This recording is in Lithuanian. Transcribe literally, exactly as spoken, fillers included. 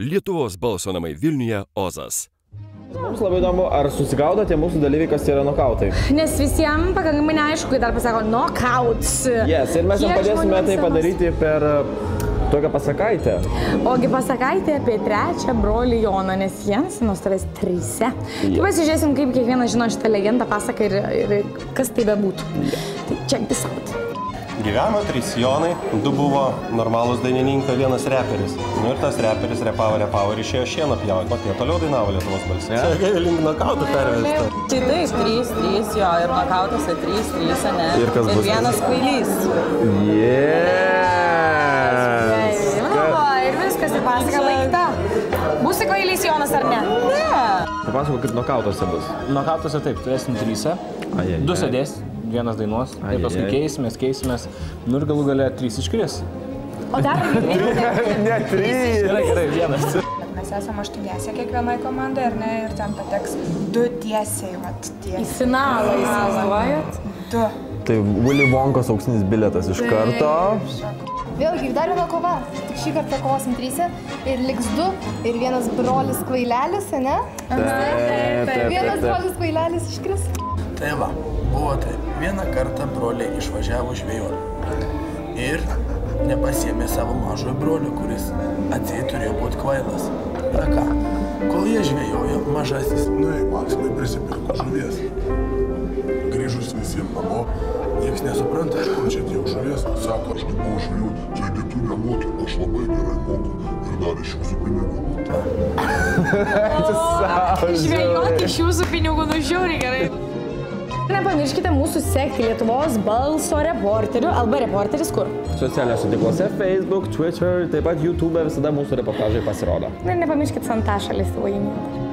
Lietuvos balso namai Vilniuje Ozas. Mums labai įdomu, ar susigaudote mūsų dalyviai, kas yra nokautai. Nes visiems pakankamai neaišku, kai dar pasako nokauts. Yes, ir mes jums padėsime tai padaryti per tokią pasakaitę. Ogi pasakaitė apie trečią brolį Joną, nes jiems nuostabės trise. Yes. Tai pasižiūrėsim, kaip kiekvienas žino šitą legendą, pasaką ir, ir kas tai bebūtų. Yes. Tai check this out. Gyveno trys Jonai, du buvo normalūs dainininkai, vienas reperis. Nu ir tas reperis repavo, repavo ir išėjo šieną pjauti. O tie toliau dainavo Lietuvos balse. Ja. Čia gali link nokautų pervesta. Tai taip, trys, trys, jo, ir nokautose trys, trys, ne? Ir kas bus? Ir vienas kvailys. Yes! Na va, ir viskas, ir pasaka baigta. Būsi kvailys Jonas ar ne? Ne! Papasakok, kaip nokautose bus. Nokautose taip, turėsim trysą, du sėdės. Vienas dainuos, ir paskui keisimės, keisimės, nu ir galų gale trys iškris. O dar ne trys. Gerai, gerai, vienas. Mes esame aštuoniese kiekvienai komandai, ar ne, ir ten pateks du tiesiai, vat tiesiai. Į finalą įsivaizduojat? Du. Tai Willy Wonkos auksinis bilietas iš karto. Vėlgi, dar viena kova. Tik šį kartą kovosim tryse ir liks du, ir vienas brolis kvailelis, ne? Vienas brolis kvailelis iškris. Tai va, buvo tai. Vieną kartą broliai išvažiavo žvejoti. Ir nepasiėmė savo mažojo brolio, kuris atseit turėjo būti kvailas. Na ką, kol jie žvejojo, mažasis. Nu, jei Maksimai prisipirko žuvies. Grįžus visiems namo, nieks nesupranta, iš kur čia tiek žuvies. Sako, aš nebuvau žvejų, čia kitų nemokiau, aš labai gerai moku ir dar iš jūsų pinigų. Žvejoti iš jūsų pinigų, nu žiūri gerai. Nepamirškite mūsų sekti Lietuvos balso reporterių, arba reporteris kur? Socialiniuose tinkluose, Facebook, Twitter, taip pat YouTube visada mūsų reportažai pasirodo. Ir nepamirškite Santašą Lietuvoje.